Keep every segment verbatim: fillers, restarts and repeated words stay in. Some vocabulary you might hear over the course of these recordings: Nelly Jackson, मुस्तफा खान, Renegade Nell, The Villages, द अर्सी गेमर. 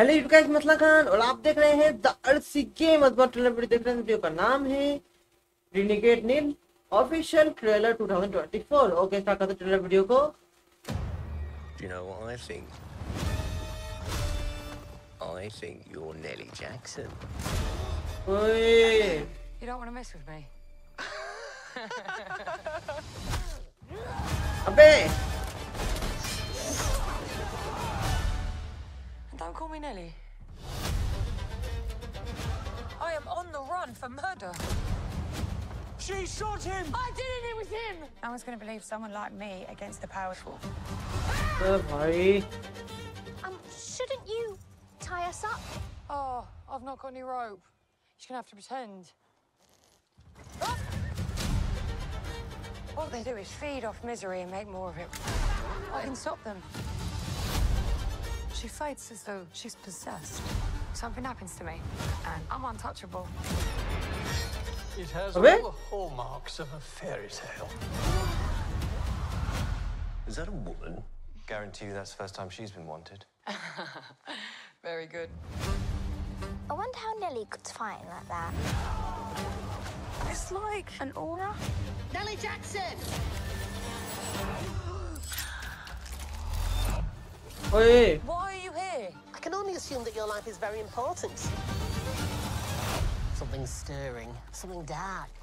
Hello you guys, मुस्तफा खान और आप देख रहे हैं the RC game trailer video. देख रहे हैं वीडियो का नाम है renegade Nell official trailer twenty twenty four. Okay start करते हैं ट्रेलर वीडियो को। You know what I think? I think you're Nelly Jackson. Hey, you don't want to mess with me. अबे don't call me Nelly. I am on the run for murder. She shot him. I didn't. It was him. No one's going to believe someone like me against the powerful. Oh, boy. Um, shouldn't you tie us up? Oh, I've not got any rope. You're going to have to pretend. Oh! What they do is feed off misery and make more of it. I can stop them. She fights as though she's possessed. Something happens to me, and I'm untouchable. It has all the hallmarks of a fairy tale. Is that a woman? Guarantee you that's the first time she's been wanted. Very good. I wonder how Nelly could find like that. It's like an aura. Nelly Jackson! Why are you here? I can only assume that your life is very important. Something's stirring, something dark.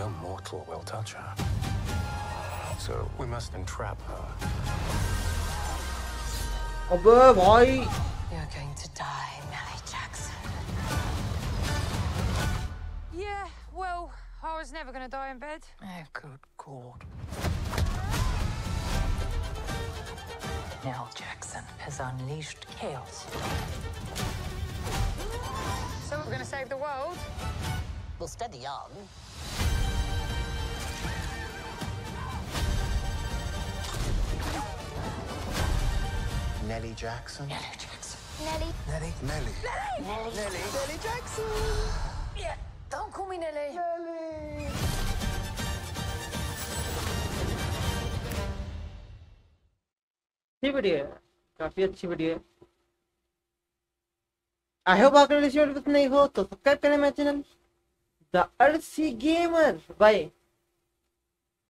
No mortal will touch her. So we must entrap her. Above, why? You're going to die, Nelly Jackson. Yeah, well, I was never going to die in bed. Oh, good God. Nell Jackson has unleashed chaos. So we're going to save the world? Well, steady on. Nelly Jackson. Nelly Jackson. Nelly. Nelly. Nelly. Nelly. Nelly. Nelly. Nelly Jackson. Yeah, don't call me Nelly. Nelly. Video है, काफी अच्छी video है। I hope आपको video पसंद आई हो तो subscribe करें मेरा channel द अर्सी गेमर। Bye.